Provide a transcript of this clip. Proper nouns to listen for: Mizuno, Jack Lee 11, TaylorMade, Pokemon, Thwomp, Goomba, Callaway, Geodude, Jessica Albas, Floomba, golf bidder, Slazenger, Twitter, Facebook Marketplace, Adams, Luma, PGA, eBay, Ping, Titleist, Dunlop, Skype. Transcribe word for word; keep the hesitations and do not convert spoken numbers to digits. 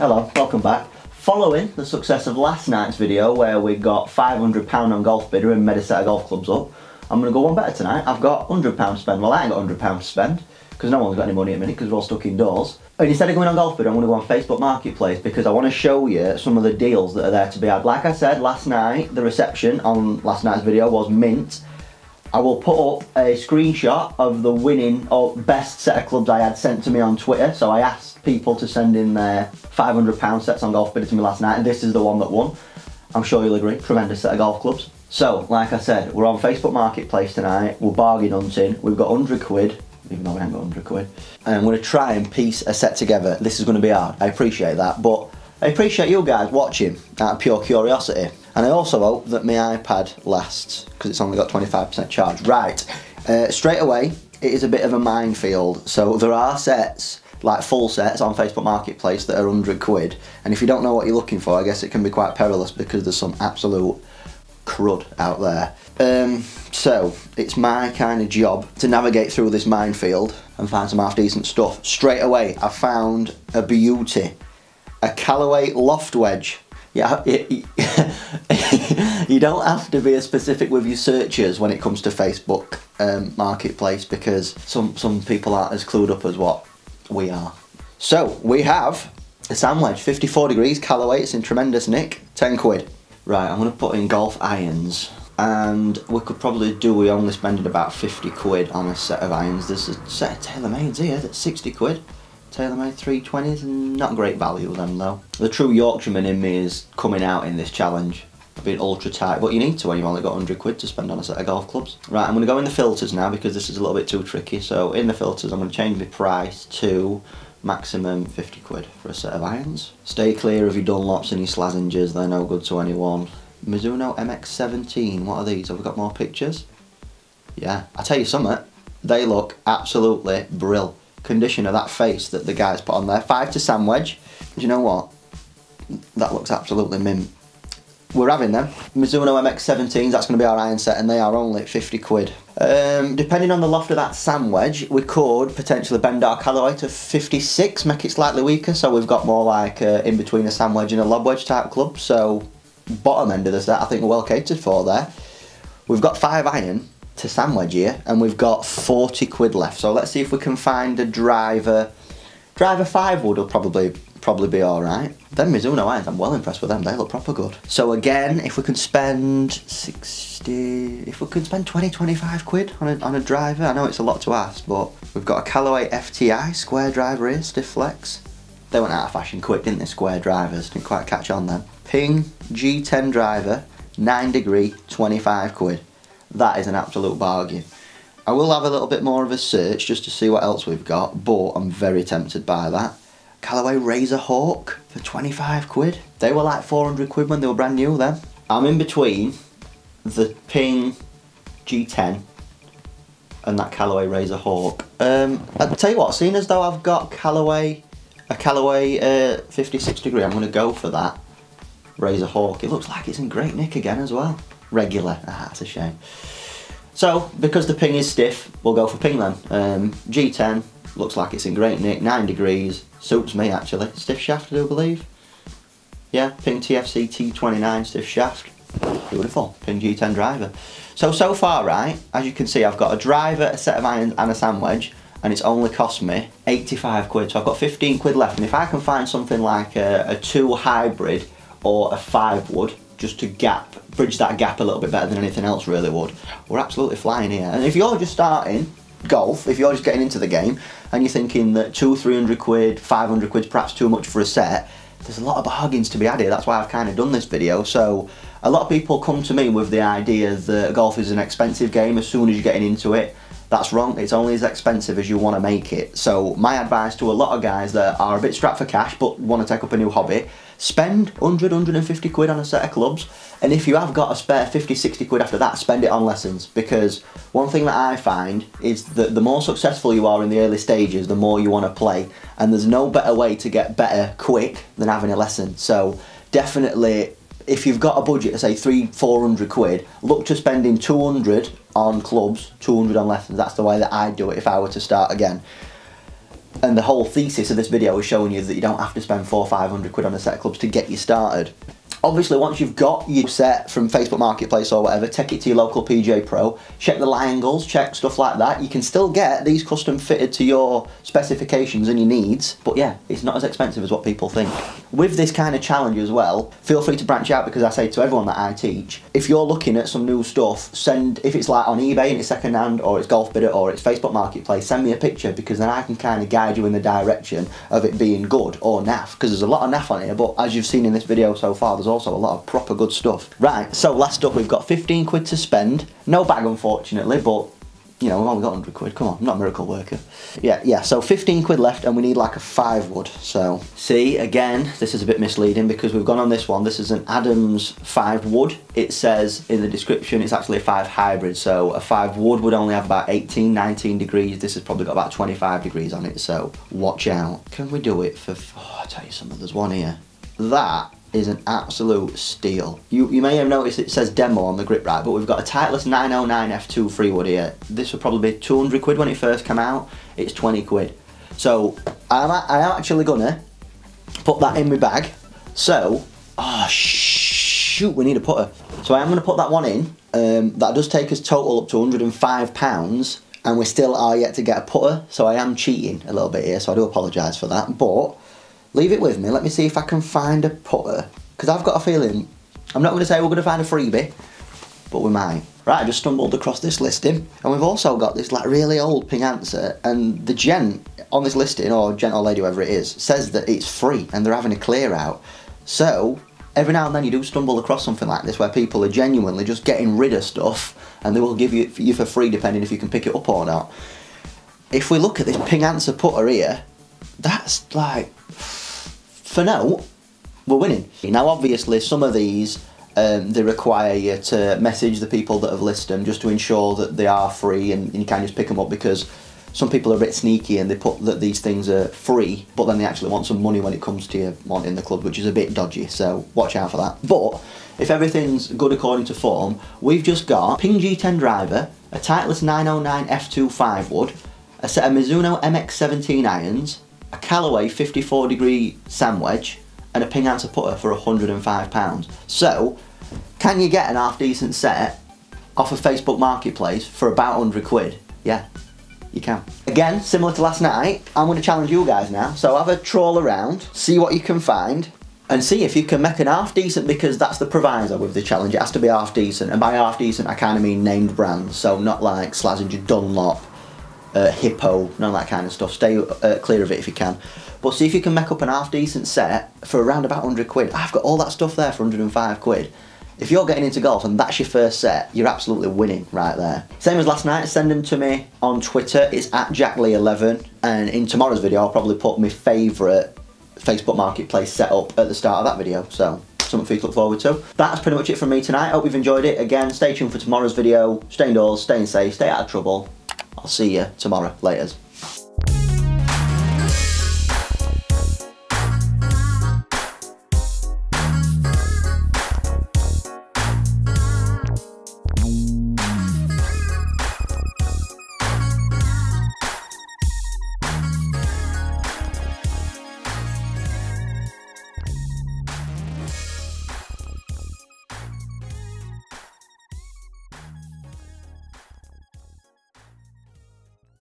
Hello, welcome back. Following the success of last night's video where we got five hundred pounds on golf bidder and made a set of golf clubs up, I'm going to go one better tonight. I've got one hundred pounds to spend. Well, I ain't got one hundred pounds to spend because no one's got any money at the minute because we're all stuck indoors. And instead of going on golf bidder, I'm going to go on Facebook Marketplace because I want to show you some of the deals that are there to be had. Like I said, last night, the reception on last night's video was mint. I will put up a screenshot of the winning or best set of clubs I had sent to me on Twitter. So I asked people to send in their five hundred pound sets on golf bidder to me last night, and this is the one that won. I'm sure you'll agree, tremendous set of golf clubs. So, like I said, we're on Facebook Marketplace tonight, we're bargain hunting, we've got one hundred quid, even though we haven't got one hundred quid, and I'm going to try and piece a set together. This is going to be hard, I appreciate that, but I appreciate you guys watching out of pure curiosity. And I also hope that my iPad lasts, because it's only got twenty-five percent charge. Right, uh, straight away, it is a bit of a minefield. So there are sets, like full sets on Facebook Marketplace that are one hundred quid. And if you don't know what you're looking for, I guess it can be quite perilous because there's some absolute crud out there. Um, so it's my kind of job to navigate through this minefield and find some half decent stuff. Straight away, I found a beauty, a Callaway loft wedge. Yeah, you, you don't have to be as specific with your searches when it comes to Facebook um, Marketplace because some, some people aren't as clued up as what we are. So we have a sand wedge, fifty-four degrees, Callaway, it's in tremendous nick, ten quid. Right, I'm going to put in golf irons and we could probably do, we only spending about fifty quid on a set of irons. There's a set of TaylorMades here that's sixty quid. TaylorMade three twenties, not great value them though. The true Yorkshireman in me is coming out in this challenge, being ultra tight, but you need to when you've only got one hundred quid to spend on a set of golf clubs. Right, I'm going to go in the filters now because this is a little bit too tricky, so in the filters I'm going to change my price to maximum fifty quid for a set of irons. Stay clear of your Dunlops and your Slazengers, they're no good to anyone. Mizuno M X seventeen, what are these? Have we got more pictures? Yeah, I tell you something, they look absolutely brill. Condition of that face that the guys put on there. Five to sand wedge. Do you know what? That looks absolutely mint. We're having them. Mizuno M X seventeens, that's going to be our iron set, and they are only fifty quid. Um, depending on the loft of that sand wedge, we could potentially bend our Callaway to fifty-six, make it slightly weaker, so we've got more like uh, in between a sand wedge and a lob wedge type club. So bottom end of the set, I think we're well catered for there. We've got five iron to sand wedge here, and we've got forty quid left, so let's see if we can find a driver. Driver five wood will probably probably be all right. Then Mizuno irons, I'm well impressed with them, they look proper good. So again, if we can spend sixty, if we can spend twenty, twenty-five quid on a, on a driver, I know it's a lot to ask, but we've got a Callaway F T I square driver here, stiff flex. They went out of fashion quick, didn't they, square drivers? Didn't quite catch on then. Ping G ten driver, nine degree, twenty-five quid. That is an absolute bargain. I will have a little bit more of a search just to see what else we've got, but I'm very tempted by that. Callaway Razor Hawk for twenty-five quid. They were like four hundred quid when they were brand new then. I'm in between the Ping G ten and that Callaway Razor Hawk. Um, I'll tell you what, seeing as though I've got Callaway, a Callaway uh, fifty-six degree, I'm going to go for that Razor Hawk. It looks like it's in great nick again as well. Regular, ah, that's a shame. So, because the Ping is stiff, we'll go for Ping then. Um, G ten, looks like it's in great nick, nine degrees, suits me actually. Stiff shaft, I do believe. Yeah, Ping T F C T twenty-nine, stiff shaft. Beautiful, Ping G ten driver. So, so far, right, as you can see, I've got a driver, a set of irons and a sand wedge, and it's only cost me eighty-five quid, so I've got fifteen quid left, and if I can find something like a, a two hybrid or a five wood, just to gap, bridge that gap a little bit better than anything else really would. We're absolutely flying here. And if you're just starting golf, if you're just getting into the game, and you're thinking that two, three hundred quid, five hundred quid, perhaps too much for a set, there's a lot of bargains to be had here. That's why I've kind of done this video. So a lot of people come to me with the idea that golf is an expensive game as soon as you're getting into it. That's wrong, it's only as expensive as you want to make it. So my advice to a lot of guys that are a bit strapped for cash but want to take up a new hobby, spend one hundred, one hundred fifty quid on a set of clubs, and if you have got a spare fifty, sixty quid after that, spend it on lessons, because one thing that I find is that the more successful you are in the early stages, the more you want to play, and there's no better way to get better quick than having a lesson. So definitely, if you've got a budget of say three, four hundred quid, look to spending two hundred on clubs, two hundred on lessons. That's the way that I'd do it if I were to start again. And the whole thesis of this video is showing you that you don't have to spend four or five hundred quid on a set of clubs to get you started. Obviously, once you've got your set from Facebook Marketplace or whatever, take it to your local P G A Pro, check the lie angles, check stuff like that. You can still get these custom fitted to your specifications and your needs, but yeah, it's not as expensive as what people think. With this kind of challenge as well, feel free to branch out, because I say to everyone that I teach, if you're looking at some new stuff, send, if it's like on eBay and it's second hand, or it's Golf Bidder, or it's Facebook Marketplace, send me a picture, because then I can kind of guide you in the direction of it being good or naff, because there's a lot of naff on here, but as you've seen in this video so far, there's also a lot of proper good stuff. Right, so last up, we've got fifteen quid to spend. No bag, unfortunately, but you know, we've only got one hundred quid. Come on, I'm not a miracle worker. Yeah, yeah, so fifteen quid left, and we need like a five wood. So, see, again, this is a bit misleading because we've gone on this one. This is an Adams five wood. It says in the description it's actually a five hybrid. So a five wood would only have about eighteen, nineteen degrees. This has probably got about twenty-five degrees on it, so watch out. Can we do it for, oh, I'll tell you something, there's one here. That is an absolute steal. You, you may have noticed it says demo on the grip, right, but we've got a Titleist nine oh nine F two freewood here. This would probably be two hundred quid when it first came out. It's twenty quid. So I'm, I'm actually gonna put that in my bag. So, oh shoot, we need a putter. So I am gonna put that one in. Um, that does take us total up to one hundred and five pounds, and we still are yet to get a putter. So I am cheating a little bit here, so I do apologise for that, but leave it with me, let me see if I can find a putter. Because I've got a feeling, I'm not going to say we're going to find a freebie, but we might. Right, I just stumbled across this listing, and we've also got this like really old Ping answer, and the gent on this listing, or gent or lady, whoever it is, says that it's free, and they're having a clear out. So, every now and then you do stumble across something like this where people are genuinely just getting rid of stuff, and they will give you you for free depending if you can pick it up or not. If we look at this Ping answer putter here, that's like, for now, we're winning. Now obviously some of these, um, they require you to message the people that have listed them just to ensure that they are free, and, and you can just pick them up, because some people are a bit sneaky and they put that these things are free, but then they actually want some money when it comes to you wanting the club, which is a bit dodgy, so watch out for that. But if everything's good according to form, we've just got Ping G ten driver, a Titleist nine oh nine F two five wood, a set of Mizuno M X seventeen irons, a Callaway fifty-four degree sand wedge, and a Ping answer putter for one hundred and five pounds. So, can you get an half decent set off of Facebook Marketplace for about one hundred quid? Yeah, you can. Again, similar to last night, I'm gonna challenge you guys now. So have a trawl around, see what you can find, and see if you can make an half decent, because that's the proviso with the challenge. It has to be half decent, and by half decent, I kind of mean named brands. So not like Slazenger, Dunlop, Uh, Hippo, none of that kind of stuff. Stay uh, clear of it if you can. But see if you can make up an half decent set for around about one hundred quid. I've got all that stuff there for one hundred and five quid. If you're getting into golf and that's your first set, you're absolutely winning right there. Same as last night, send them to me on Twitter. It's at Jack Lee eleven. And in tomorrow's video, I'll probably put my favourite Facebook Marketplace setup at the start of that video. So, something for you to look forward to. That's pretty much it from me tonight. Hope you've enjoyed it. Again, stay tuned for tomorrow's video. Stay indoors, stay safe, stay out of trouble. I'll see you tomorrow. Laters.